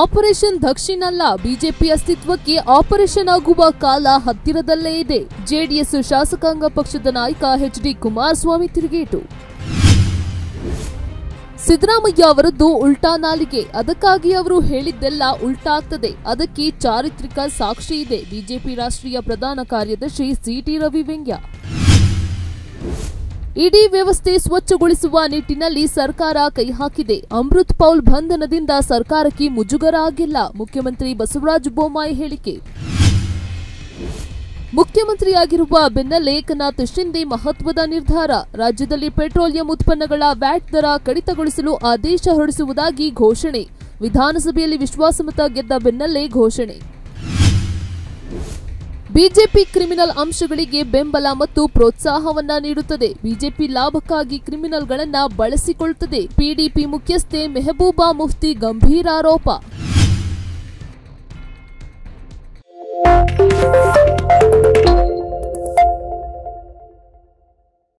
Operation ದಕ್ಷಿಣಲ್ಲ, BJP ಅಸ್ತಿತ್ವಕ್ಕೆ operation ಆಗುವ ಕಾಲ ಹತ್ತಿರದಲ್ಲೇ ಇದೆ. ಜೆಡಿಎಸ್ ಶಾಸಕಾಂಗ ಪಕ್ಷದ ನಾಯಕ ಹೆಚ್ಡಿ ಕುಮಾರ್ ಸ್ವಾಮಿ ತಿರುಗೇಟು. ಸಿದ್ದರಾಮಯ್ಯವರದ್ದು ಉಲ್ಟಾ ನಾಲಿಗೆ, ಅದಕ್ಕಾಗಿ ಅವರು ಹೇಳಿದ್ದೆಲ್ಲ ಉಲ್ಟಾ ಆಗ್ತದೆ. ಅದಕ್ಕೆ ಚಾರಿತ್ರಿಕ ಸಾಕ್ಷಿ ಇದೆ. ಬಿಜೆಪಿ ರಾಷ್ಟ್ರೀಯ ಪ್ರಧಾನ ಕಾರ್ಯದರ್ಶಿ ಸಿಟಿ ರವಿ ವ್ಯಂಗ್ಯ. ಇಡಿ ವ್ಯವಸ್ಥೆ ಸ್ವಚ್ಛಗೊಳಿಸುವ ನಿಟ್ಟಿನಲ್ಲಿ ಸರ್ಕಾರ ಕೈ ಹಾಕಿದೆ. ಅಮೃತ್ ಪೌಲ್ ಬಂಧನದಿಂದ ಸರ್ಕಾರಕ್ಕೆ ಮುಜುಗರ ಆಗಿಲ್ಲ, ಮುಖ್ಯಮಂತ್ರಿ ಬಸವರಾಜ ಬೋಮ್ಮಾಯಿ ಹೇಳಿಕೆ. ಮುಖ್ಯಮಂತ್ರಿಯಾಗಿರುವ ಬೆನ್ನಲ್ಲೇ ಬೇನಕನಾಥ್ ಶಿಂದೆ ಮಹತ್ವದ ನಿರ್ಧಾರ. ರಾಜ್ಯದಲ್ಲಿ ಪೆಟ್ರೋಲಿಯಂ ಉತ್ಪನ್ನಗಳ ವ್ಯಾಟ್ ದರ ಕಡಿತಗೊಳಿಸಲು ಆದೇಶ ಹೊರಡಿಸುವುದಾಗಿ ಘೋಷಣೆ. ವಿಧಾನಸಭೆಯಲ್ಲಿ ವಿಶ್ವಾಸಮತ ಗೆದ್ದ ಬೆನ್ನಲ್ಲೇ ಘೋಷಣೆ. ಬಿಜೆಪಿ ಕ್ರಿಮಿನಲ್ ಅಂಶಗಳಿಗೆ ಬೆಂಬಲ ಮತ್ತು ಪ್ರೋತ್ಸಾಹವನ್ನ ನೀಡುತ್ತದೆ. ಬಿಜೆಪಿ ಲಾಭಕ್ಕಾಗಿ ಕ್ರಿಮಿನಲ್ಗಳನ್ನ ಬಳಸಿಕೊಳ್ಳುತ್ತದೆ. ಪಿಡಿಪಿ ಮುಖ್ಯಸ್ಥೆ ಮೆಹಬೂಬಾ ಮುಫ್ತಿ ಗಂಭೀರ ಆರೋಪ.